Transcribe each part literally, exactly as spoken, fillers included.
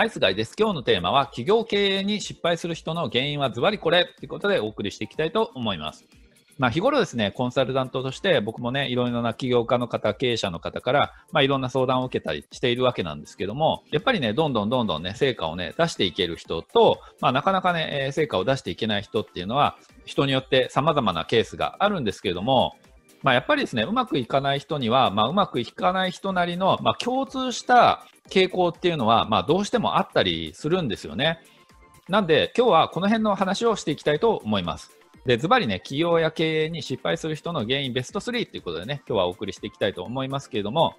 はい、菅井です。今日のテーマは企業経営に失敗する人の原因はズバリこれということでお送りしていきたいと思います。まあ、日頃ですね、コンサルタントとして僕もね、いろいろな起業家の方、経営者の方から、まあ、いろんな相談を受けたりしているわけなんですけども、やっぱりね、どんどんどんどんね、成果をね、出していける人と、まあ、なかなかね、成果を出していけない人っていうのは、人によって様々なケースがあるんですけれども、まあ、やっぱりですね、うまくいかない人には、まあ、うまくいかない人なりの、まあ、共通した傾向っていうのは、まあ、どうしてもあったりするんですよね。なんで、今日はこの辺の話をしていきたいと思います。で、ズバリね、起業や経営に失敗する人の原因ベストスリーということでね、今日はお送りしていきたいと思いますけれども、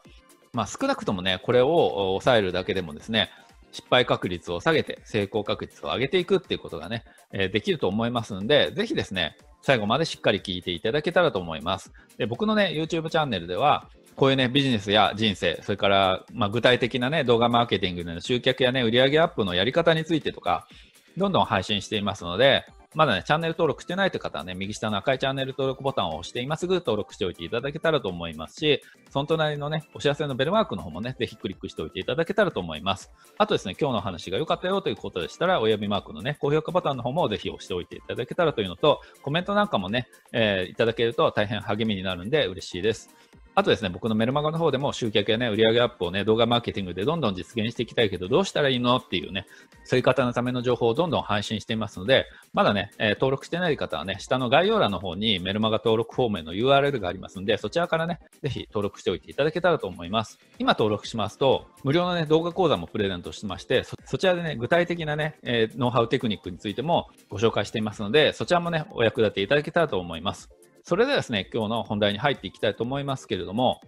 まあ、少なくともね、これを抑えるだけでもですね、失敗確率を下げて成功確率を上げていくっていうことがね、えー、できると思いますんで、ぜひですね、最後までしっかり聞いていただけたらと思います。で、僕のね、YouTube チャンネルでは、こういうね、ビジネスや人生、それから、まあ、具体的なね、動画マーケティングでの集客やね、売上アップのやり方についてとか、どんどん配信していますので、まだね、チャンネル登録してないという方はね、右下の赤いチャンネル登録ボタンを押して、今すぐ登録しておいていただけたらと思いますし、その隣のね、お知らせのベルマークの方もね、ぜひクリックしておいていただけたらと思います。あとですね、今日の話が良かったよということでしたら、親指マークのね、高評価ボタンの方もぜひ押しておいていただけたらというのと、コメントなんかもね、えー、いただけると大変励みになるんで嬉しいです。あとですね、僕のメルマガの方でも集客やね、売上アップをね、動画マーケティングでどんどん実現していきたいけど、どうしたらいいのっていうね、そういう方のための情報をどんどん配信していますので、まだね、えー、登録してない方はね、下の概要欄の方にメルマガ登録フォームへの ユーアールエル がありますので、そちらからね、ぜひ登録しておいていただけたらと思います。今登録しますと、無料のね、動画講座もプレゼントしてまして、そ、そちらでね、具体的なね、えー、ノウハウテクニックについてもご紹介していますので、そちらもね、お役立ていただけたらと思います。それではですね、今日の本題に入っていきたいと思いますけれども、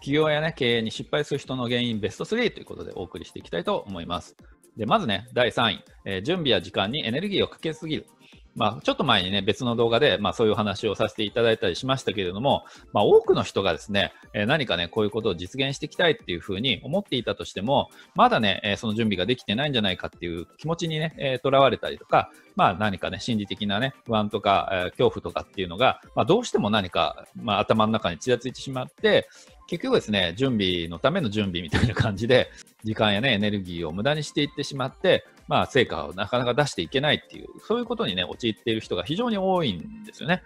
起業やね、経営に失敗する人の原因ベストスリーということでお送りしていきたいと思います。で、まずね、だいさんい、えー、準備や時間にエネルギーをかけすぎる。まあ、ちょっと前にね、別の動画で、まあ、そういう話をさせていただいたりしましたけれども、まあ、多くの人がですね、何かね、こういうことを実現していきたいっていうふうに思っていたとしても、まだね、その準備ができてないんじゃないかっていう気持ちにね、とらわれたりとか、まあ、何かね、心理的なね、不安とか、恐怖とかっていうのが、まあ、どうしても何か、まあ、頭の中にちらついてしまって、結局ですね、準備のための準備みたいな感じで、時間やね、エネルギーを無駄にしていってしまって、まあ、成果をなかなか出していけないっていう、そういうことにね、陥っている人が非常に多いんですよね。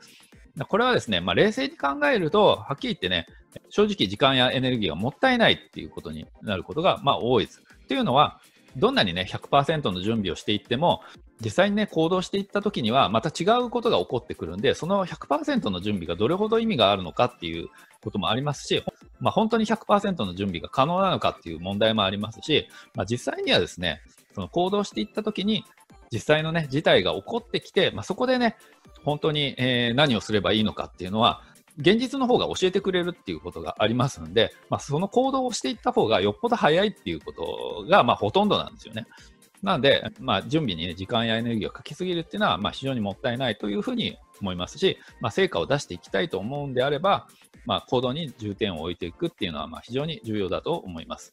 これはですね、まあ、冷静に考えると、はっきり言ってね、正直時間やエネルギーがもったいないっていうことになることが、まあ、多いです。っていうのは、どんなにね、ひゃくパーセント の準備をしていっても、実際にね、行動していった時には、また違うことが起こってくるんで、その ひゃくパーセント の準備がどれほど意味があるのかっていうこともありますし、まあ、本当に ひゃくパーセント の準備が可能なのかっていう問題もありますし、まあ、実際にはですね、その行動していった時に、実際のね、事態が起こってきて、まあ、そこでね、本当に、えー、何をすればいいのかっていうのは、現実の方が教えてくれるっていうことがありますんで、まあ、その行動をしていった方がよっぽど早いっていうことが、まあ、ほとんどなんですよね。なので、まあ、準備に、ね、時間やエネルギーをかけすぎるっていうのは、まあ、非常にもったいないというふうに思いますし、まあ、成果を出していきたいと思うんであれば、まあ、行動に重点を置いていくっていうのは、まあ、非常に重要だと思います。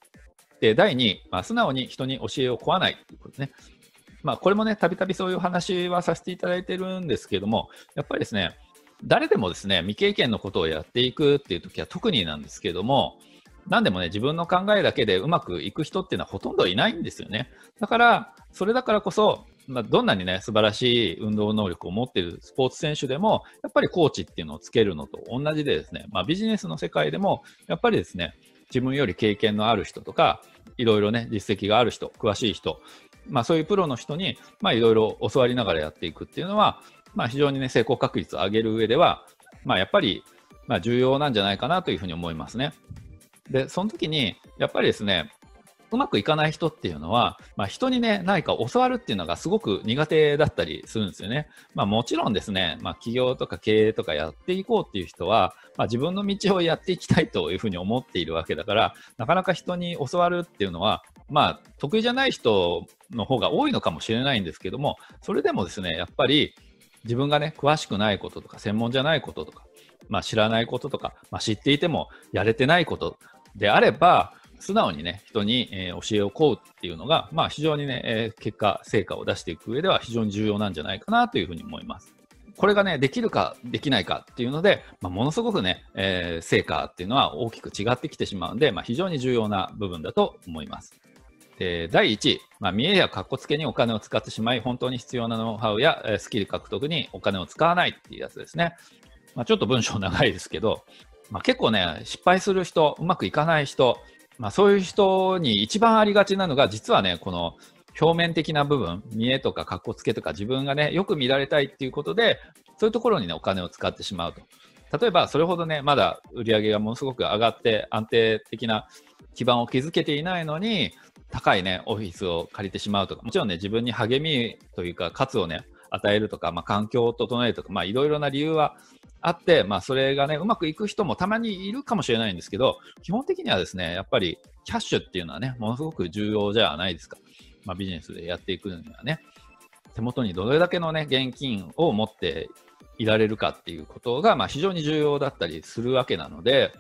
で、だいにい、まあ、素直に人に教えを請わないということですね。まあ、これもね、たびたびそういう話はさせていただいてるんですけども、やっぱりですね、誰でもですね、未経験のことをやっていくっていう時は特になんですけども、何でもね、自分の考えだけでうまくいく人っていうのはほとんどいないんですよね。だから、それだからこそ、まあ、どんなにね、素晴らしい運動能力を持っているスポーツ選手でも、やっぱりコーチっていうのをつけるのと同じでですね、まあ、ビジネスの世界でも、やっぱりですね、自分より経験のある人とか、いろいろね、実績がある人、詳しい人、まあ、そういうプロの人に、まあ、いろいろ教わりながらやっていくっていうのは、まあ、非常にね、成功確率を上げる上では、まあ、やっぱり、まあ、重要なんじゃないかなというふうに思いますね。で、その時に、やっぱりですね、うまくいかない人っていうのは、まあ、人にね、何か教わるっていうのがすごく苦手だったりするんですよね。まあ、もちろんですね、まあ、起業とか経営とかやっていこうっていう人は、まあ、自分の道をやっていきたいというふうに思っているわけだから、なかなか人に教わるっていうのは、まあ、得意じゃない人の方が多いのかもしれないんですけども、それでもですね、やっぱり、自分がね、詳しくないこととか、専門じゃないこととか、まあ、知らないこととか、まあ、知っていてもやれてないことであれば、素直にね、人に教えを請うっていうのが、まあ、非常にね、結果、成果を出していく上では非常に重要なんじゃないかなというふうに思います。これがね、できるかできないかっていうので、まあ、ものすごくね、えー、成果っていうのは大きく違ってきてしまうんで、まあ、非常に重要な部分だと思います。えー、だいいちい、まあ、見栄やかっこつけにお金を使ってしまい、本当に必要なノウハウやスキル獲得にお金を使わないっていうやつですね。まあ、ちょっと文章長いですけど、まあ、結構ね、失敗する人、うまくいかない人、まあ、そういう人に一番ありがちなのが、実はね、この表面的な部分、見栄とかかっこつけとか、自分がね、よく見られたいっていうことで、そういうところにね、お金を使ってしまうと。例えば、それほどね、まだ売り上げがものすごく上がって、安定的な基盤を築けていないのに、高いね、オフィスを借りてしまうとか、もちろんね、自分に励みというか、活をね、与えるとか、まあ、環境を整えるとか、まあ、いろいろな理由はあって、まあ、それがね、うまくいく人もたまにいるかもしれないんですけど、基本的にはですね、やっぱりキャッシュっていうのはね、ものすごく重要じゃないですか。まあ、ビジネスでやっていくにはね、手元にどれだけのね、現金を持っていられるかっていうことが、まあ、非常に重要だったりするわけなので、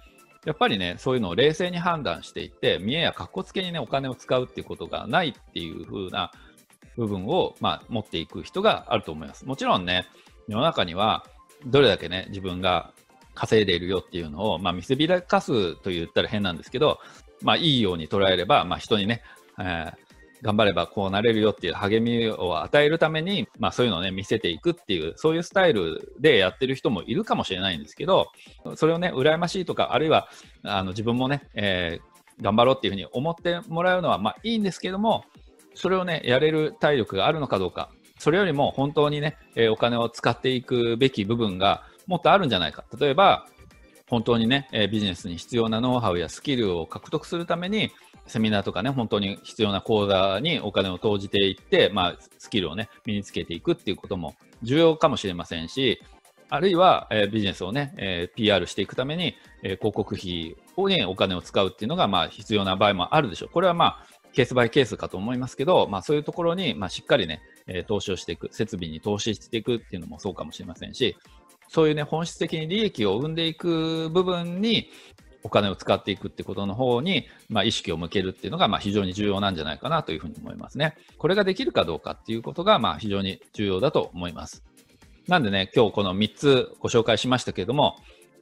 やっぱりね、そういうのを冷静に判断していって、見栄やかっこつけにね、お金を使うっていうことがないっていう風な部分を、まあ、持っていく人があると思います。もちろんね、世の中にはどれだけね、自分が稼いでいるよっていうのを、まあ、見せびらかすと言ったら変なんですけど、まあ、いいように捉えれば、まあ、人にね、えー、頑張ればこうなれるよっていう励みを与えるために、まあ、そういうのをね、見せていくっていう、そういうスタイルでやってる人もいるかもしれないんですけど、それをね、羨ましいとか、あるいはあの自分もね、えー、頑張ろうっていうふうに思ってもらうのはまあいいんですけども、それをね、やれる体力があるのかどうか、それよりも本当にね、えー、お金を使っていくべき部分がもっとあるんじゃないか。例えば、本当にね、えー、ビジネスに必要なノウハウやスキルを獲得するために、セミナーとかね、本当に必要な講座にお金を投じていって、まあ、スキルをね、身につけていくっていうことも重要かもしれませんし、あるいは、えー、ビジネスをね、えー、ピーアール していくために、えー、広告費をね、お金を使うっていうのが、まあ、必要な場合もあるでしょう。これはまあ、ケースバイケースかと思いますけど、まあ、そういうところに、まあ、しっかりね、えー、投資をしていく、設備に投資していくっていうのもそうかもしれませんし、そういうね、本質的に利益を生んでいく部分に、お金を使っていくってことの方に、まあ、意識を向けるっていうのが、まあ、非常に重要なんじゃないかなというふうに思いますね。これができるかどうかっていうことが、まあ、非常に重要だと思います。なんでね、今日このみっつご紹介しましたけれども、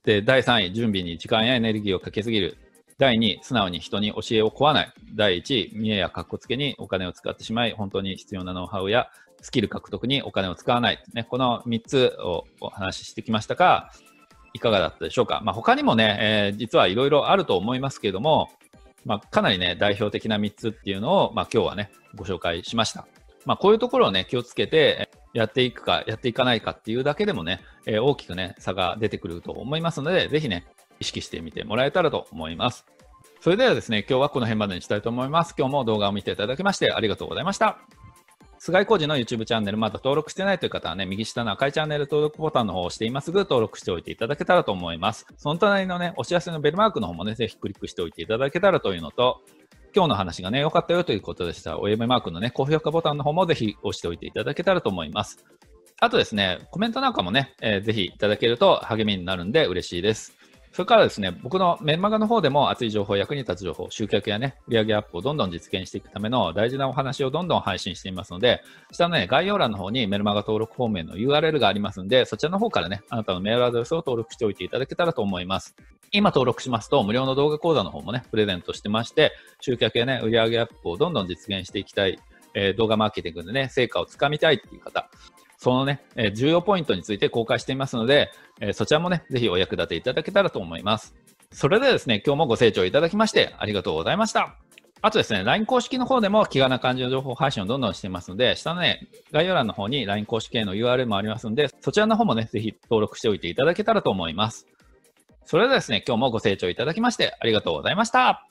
で、だいさんい、準備に時間やエネルギーをかけすぎる。だいにい、素直に人に教えを請わない。だいいちい、見栄やかっこつけにお金を使ってしまい、本当に必要なノウハウやスキル獲得にお金を使わない。ね、このみっつをお話ししてきましたが、いかがだったでしょうか。まあ、他にもね、えー、実はいろいろあると思いますけれども、まあ、かなりね、代表的なみっつっていうのを、まあ、今日はね、ご紹介しました。まあ、こういうところをね、気をつけて、やっていくか、やっていかないかっていうだけでもね、えー、大きくね、差が出てくると思いますので、ぜひね、意識してみてもらえたらと思います。それではですね、今日はこの辺までにしたいと思います。今日も動画を見ていただきましてありがとうございました。菅井浩二の YouTube チャンネルまだ登録してないという方はね、右下の赤いチャンネル登録ボタンの方を押して今すぐ登録しておいていただけたらと思います。その隣のね、お知らせのベルマークの方もね、ぜひクリックしておいていただけたらというのと、今日の話がね、良かったよということでしたら、お嫁マークのね、高評価ボタンの方もぜひ押しておいていただけたらと思います。あとですね、コメントなんかもね、えー、ぜひいただけると励みになるんで嬉しいです。それからですね、僕のメルマガの方でも熱い情報、役に立つ情報、集客やね、売上アップをどんどん実現していくための大事なお話をどんどん配信していますので、下のね、概要欄の方にメルマガ登録方面の ユーアールエル がありますので、そちらの方からね、あなたのメールアドレスを登録しておいていただけたらと思います。今登録しますと、無料の動画講座の方もね、プレゼントしてまして、集客やね、売上アップをどんどん実現していきたい、えー、動画マーケティングでね、成果をつかみたいっていう方、そのね、えー、重要ポイントについて公開していますので、えー、そちらもね、ぜひお役立ていただけたらと思います。それではですね、今日もご清聴いただきましてありがとうございました。あとですね、ライン 公式の方でも気軽な感じの情報配信をどんどんしていますので、下のね、概要欄の方に ライン 公式への ユーアールエル もありますので、そちらの方もね、ぜひ登録しておいていただけたらと思います。それではですね、今日もご清聴いただきましてありがとうございました。